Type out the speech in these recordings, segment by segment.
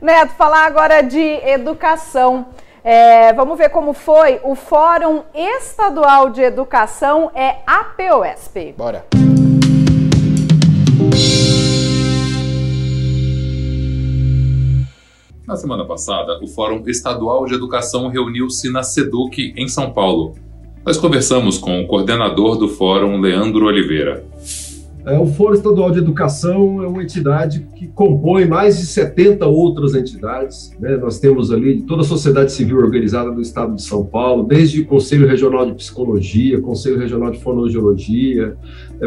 Neto, falar agora de educação. Vamos ver como foi o Fórum Estadual de Educação, APEOESP. Bora! Na semana passada, o Fórum Estadual de Educação reuniu-se na Seduc, em São Paulo. Nós conversamos com o coordenador do Fórum, Leandro Oliveira. O Fórum Estadual de Educação é uma entidade que compõe mais de 70 outras entidades, né? Nós temos ali toda a sociedade civil organizada do estado de São Paulo, desde o Conselho Regional de Psicologia, Conselho Regional de Fonoaudiologia,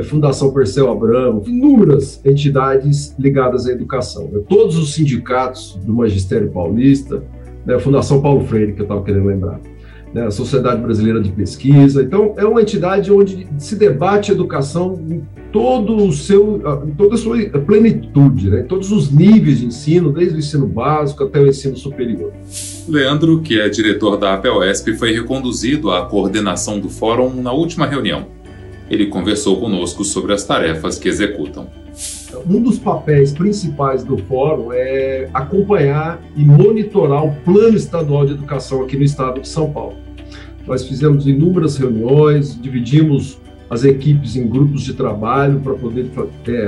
Fundação Perseu Abramo, inúmeras entidades ligadas à educação, né? Todos os sindicatos do magistério paulista, né? Fundação Paulo Freire, que eu estava querendo lembrar, né? Sociedade Brasileira de Pesquisa. Então, é uma entidade onde se debate a educação toda a sua plenitude, né? Todos os níveis de ensino, desde o ensino básico até o ensino superior. Leandro, que é diretor da APEOESP, foi reconduzido à coordenação do fórum na última reunião. Ele conversou conosco sobre as tarefas que executam. Um dos papéis principais do fórum é acompanhar e monitorar o Plano Estadual de Educação aqui no estado de São Paulo. Nós fizemos inúmeras reuniões, dividimos as equipes em grupos de trabalho para poder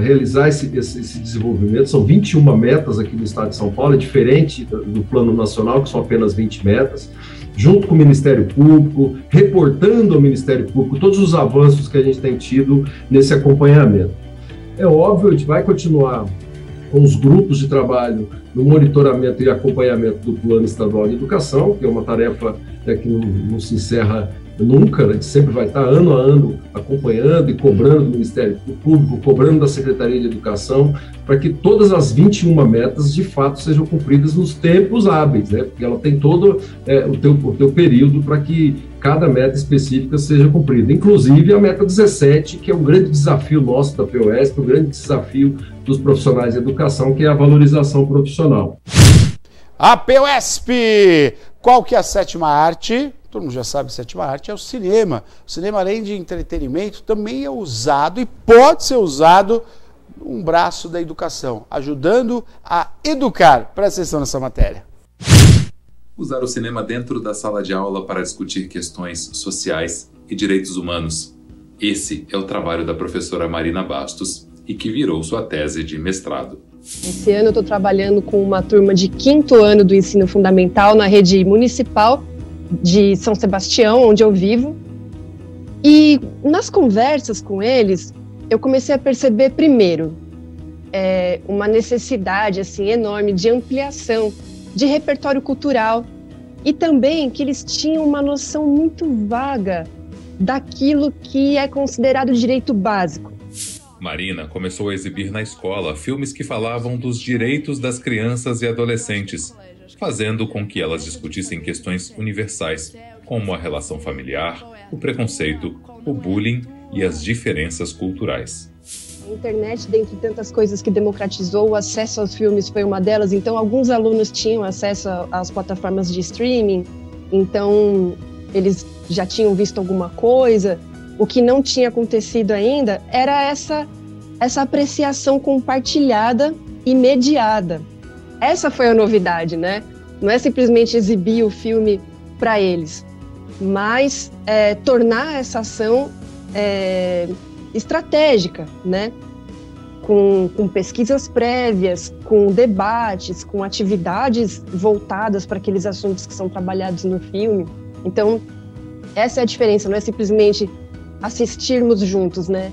realizar esse desenvolvimento. São 21 metas aqui no estado de São Paulo, é diferente do plano nacional, que são apenas 20 metas, junto com o Ministério Público, reportando ao Ministério Público todos os avanços que a gente tem tido nesse acompanhamento. É óbvio, a gente vai continuar com os grupos de trabalho no monitoramento e acompanhamento do Plano Estadual de Educação, que é uma tarefa que não se encerra nunca, né? A gente sempre vai estar ano a ano acompanhando e cobrando do Ministério Público, cobrando da Secretaria de Educação, para que todas as 21 metas de fato sejam cumpridas nos tempos hábeis, né? Porque ela tem todo o teu período para que cada meta específica seja cumprida, inclusive a meta 17, que é um grande desafio nosso da APEOESP, um grande desafio dos profissionais de educação, que é a valorização profissional. APEOESP! Qual que é a sétima arte? Todo mundo já sabe, a sétima arte é o cinema. O cinema, além de entretenimento, também é usado e pode ser usado um braço da educação, ajudando a educar. Presta atenção nessa matéria. Usar o cinema dentro da sala de aula para discutir questões sociais e direitos humanos. Esse é o trabalho da professora Marina Bastos e que virou sua tese de mestrado. Esse ano eu estou trabalhando com uma turma de 5º ano do ensino fundamental na rede municipal de São Sebastião, onde eu vivo, e nas conversas com eles, eu comecei a perceber primeiro uma necessidade assim enorme de ampliação de repertório cultural e também que eles tinham uma noção muito vaga daquilo que é considerado direito básico. Marina começou a exibir na escola filmes que falavam dos direitos das crianças e adolescentes, fazendo com que elas discutissem questões universais, como a relação familiar, o preconceito, o bullying e as diferenças culturais. A internet, dentre tantas coisas que democratizou, o acesso aos filmes foi uma delas, então alguns alunos tinham acesso às plataformas de streaming, então eles já tinham visto alguma coisa. O que não tinha acontecido ainda era essa apreciação compartilhada e mediada. Essa foi a novidade, né? Não é simplesmente exibir o filme para eles, mas tornar essa ação estratégica, né? Com pesquisas prévias, com debates, com atividades voltadas para aqueles assuntos que são trabalhados no filme. Então, essa é a diferença, não é simplesmente assistirmos juntos, né?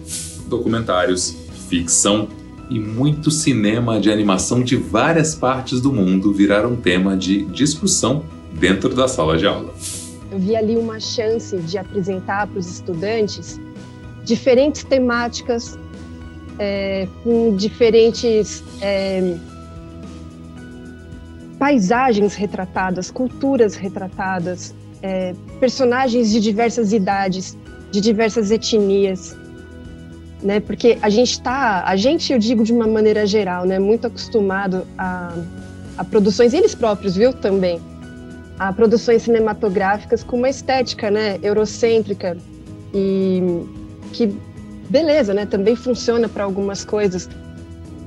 Documentários, ficção e muito cinema de animação de várias partes do mundo viraram tema de discussão dentro da sala de aula. Eu vi ali uma chance de apresentar para os estudantes diferentes temáticas, com diferentes paisagens retratadas, culturas retratadas, personagens de diversas idades, de diversas etnias, né? Porque a gente, eu digo de uma maneira geral, né, muito acostumado a produções, eles próprios, viu, também, a produções cinematográficas com uma estética, né, eurocêntrica, e que, beleza, né, também funciona para algumas coisas,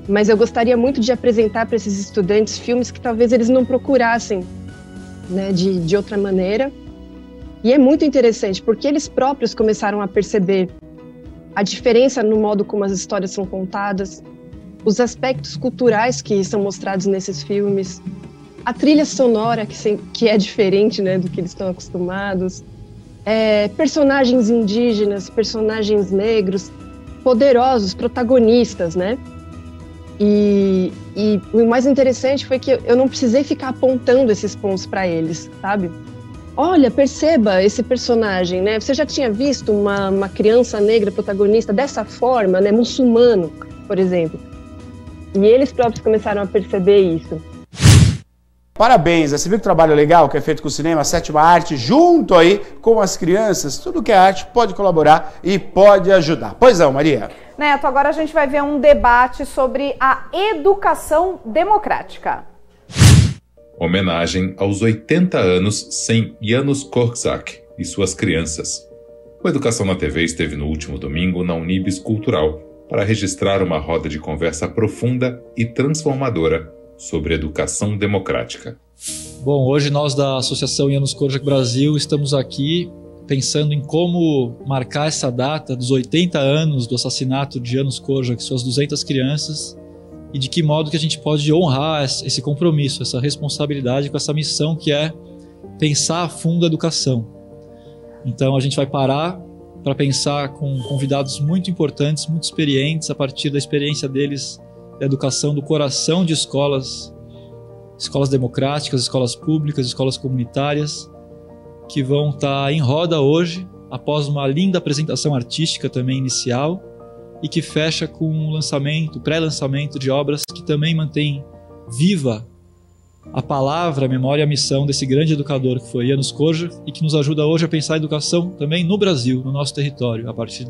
mas eu gostaria muito de apresentar para esses estudantes filmes que talvez eles não procurassem, né, de outra maneira. E é muito interessante, porque eles próprios começaram a perceber a diferença no modo como as histórias são contadas, os aspectos culturais que são mostrados nesses filmes, a trilha sonora, que é diferente, né, do que eles estão acostumados, personagens indígenas, personagens negros, poderosos, protagonistas, né? E o mais interessante foi que eu não precisei ficar apontando esses pontos para eles, sabe? Olha, perceba esse personagem, né? Você já tinha visto uma criança negra protagonista dessa forma, né? Muçulmano, por exemplo. E eles próprios começaram a perceber isso. Parabéns, você viu que trabalho legal que é feito com o cinema, a sétima arte, junto aí com as crianças. Tudo que é arte pode colaborar e pode ajudar. Pois não, Maria? Neto, agora a gente vai ver um debate sobre a educação democrática. Homenagem aos 80 anos sem Janusz Korczak e suas crianças. O Educação na TV esteve no último domingo na Unibes Cultural para registrar uma roda de conversa profunda e transformadora sobre educação democrática. Bom, hoje nós da Associação Janusz Korczak Brasil estamos aqui pensando em como marcar essa data dos 80 anos do assassinato de Janusz Korczak e suas 200 crianças, e de que modo que a gente pode honrar esse compromisso, essa responsabilidade com essa missão que é pensar a fundo a educação. Então a gente vai parar para pensar com convidados muito importantes, muito experientes, a partir da experiência deles da educação do coração de escolas, escolas democráticas, escolas públicas, escolas comunitárias, que vão estar em roda hoje, após uma linda apresentação artística também inicial, e que fecha com um lançamento, pré-lançamento de obras que também mantém viva a palavra, a memória e a missão desse grande educador que foi Janusz Korczak e que nos ajuda hoje a pensar a educação também no Brasil, no nosso território, a partir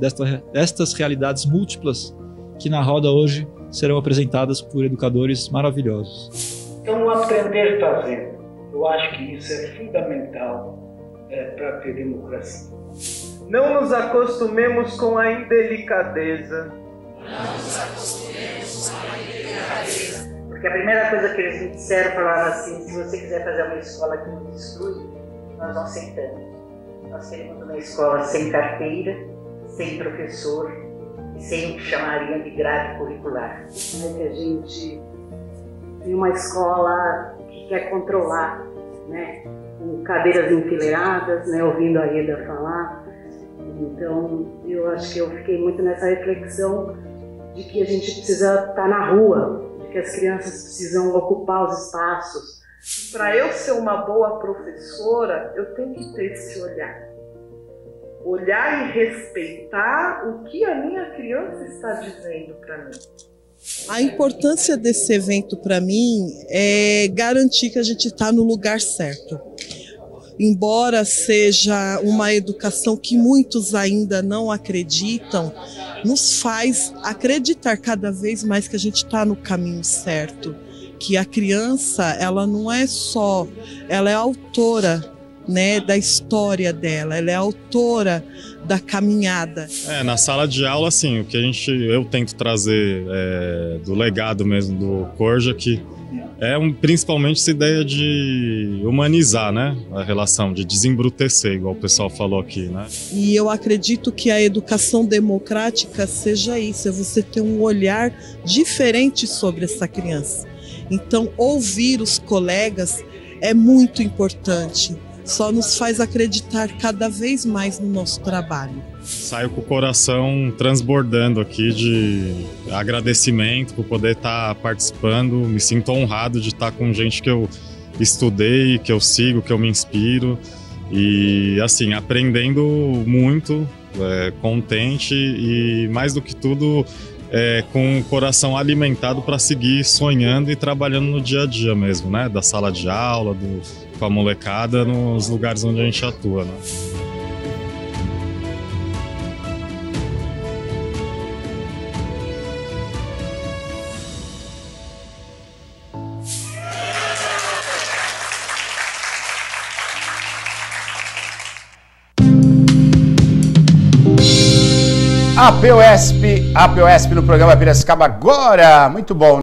destas realidades múltiplas que na roda hoje serão apresentadas por educadores maravilhosos. Então, aprender fazendo, eu acho que isso é fundamental para ter democracia. Não nos acostumemos com a indelicadeza. Não nos acostumemos com a indelicadeza. Porque a primeira coisa que eles me disseram, falaram assim, se você quiser fazer uma escola que nos destrui, nós não aceitamos. Nós queremos uma escola sem carteira, sem professor, e sem o que chamariam de grade curricular. É que a gente tem uma escola que quer controlar, né? Com cadeiras enfileiradas, né? Ouvindo a Eda falar. Então, eu acho que eu fiquei muito nessa reflexão de que a gente precisa estar na rua, de que as crianças precisam ocupar os espaços. Para eu ser uma boa professora, eu tenho que ter esse olhar. Olhar e respeitar o que a minha criança está dizendo para mim. A importância desse evento para mim é garantir que a gente está no lugar certo. Embora seja uma educação que muitos ainda não acreditam, nos faz acreditar cada vez mais que a gente está no caminho certo, que a criança, ela não é só, ela é autora, né, da história dela, ela é autora da caminhada. Na sala de aula, assim, o que eu tento trazer do legado mesmo do Korczak, é principalmente essa ideia de humanizar, né? A relação, de desembrutecer, igual o pessoal falou aqui, né? E eu acredito que a educação democrática seja isso, é você ter um olhar diferente sobre essa criança. Então, ouvir os colegas é muito importante, só nos faz acreditar cada vez mais no nosso trabalho. Saio com o coração transbordando aqui de agradecimento por poder estar participando. Me sinto honrado de estar com gente que eu estudei, que eu sigo, que eu me inspiro. E assim, aprendendo muito, contente e mais do que tudo com o coração alimentado para seguir sonhando e trabalhando no dia a dia mesmo, né? Da sala de aula, com a molecada, nos lugares onde a gente atua, né? APEOESP no programa Piracicaba agora. Muito bom.